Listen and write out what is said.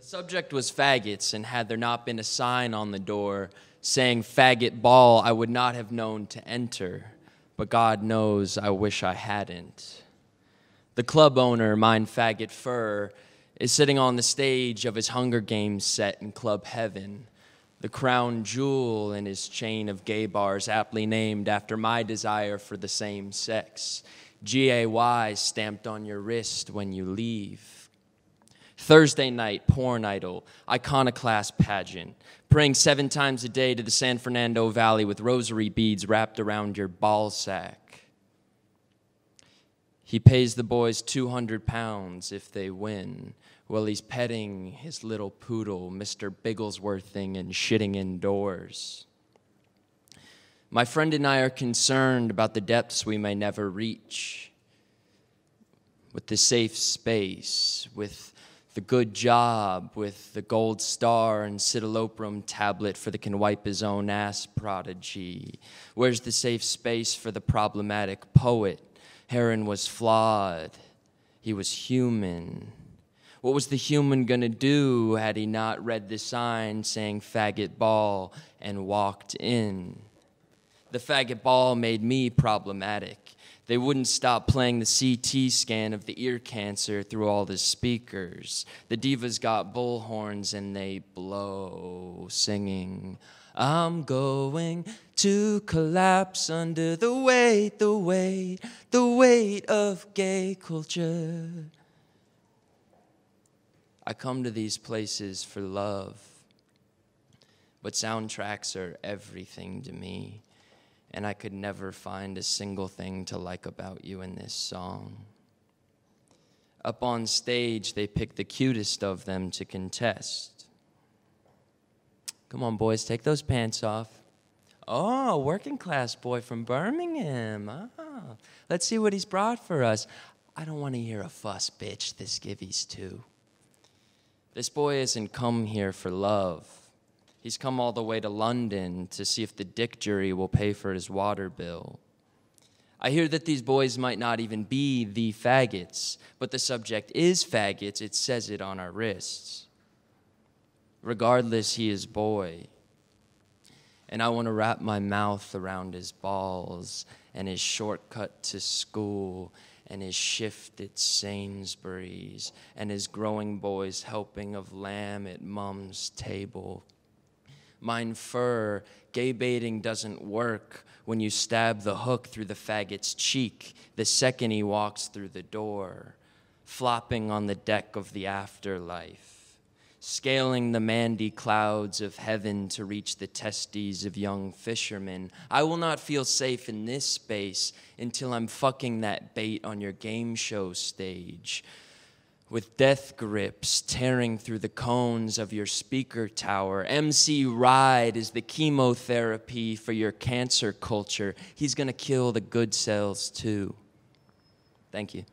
The subject was faggots, and had there not been a sign on the door saying faggot ball, I would not have known to enter. But God knows I wish I hadn't. The club owner, mine faggot fur, is sitting on the stage of his Hunger Games set in Club Heaven, the crown jewel in his chain of gay bars aptly named after my desire for the same sex, G-A-Y stamped on your wrist when you leave. Thursday night, porn idol, iconoclast pageant, praying 7 times a day to the San Fernando Valley with rosary beads wrapped around your ball sack. He pays the boys 200 pounds if they win, while he's petting his little poodle, Mr. Bigglesworthing, and shitting indoors. My friend and I are concerned about the depths we may never reach with the safe space, with the good job, with the gold star and citalopram tablet for the can wipe his own ass prodigy. Where's the safe space for the problematic poet? Heron was flawed. He was human. What was the human gonna do had he not read the sign saying faggot ball and walked in? The faggot ball made me problematic. They wouldn't stop playing the CT scan of the ear cancer through all the speakers. The divas got bullhorns and they blow, singing, I'm going to collapse under the weight, the weight, the weight of gay culture. I come to these places for love, but soundtracks are everything to me. And I could never find a single thing to like about you in this song. Up on stage, they pick the cutest of them to contest. Come on, boys, take those pants off. Oh, working class boy from Birmingham. Ah, let's see what he's brought for us. I don't want to hear a fuss, bitch. This givey's too. This boy isn't come here for love. He's come all the way to London to see if the dick jury will pay for his water bill. I hear that these boys might not even be the faggots, but the subject is faggots. It says it on our wrists. Regardless, he is boy. And I want to wrap my mouth around his balls and his shortcut to school and his shift at Sainsbury's and his growing boy's helping of lamb at Mum's table. Mine fur, gay baiting doesn't work when you stab the hook through the faggot's cheek the second he walks through the door, flopping on the deck of the afterlife, scaling the mandy clouds of heaven to reach the testes of young fishermen. I will not feel safe in this space until I'm fucking that bait on your game show stage, with death grips tearing through the cones of your speaker tower. MC Ride is the chemotherapy for your cancer culture. He's gonna kill the good cells too. Thank you.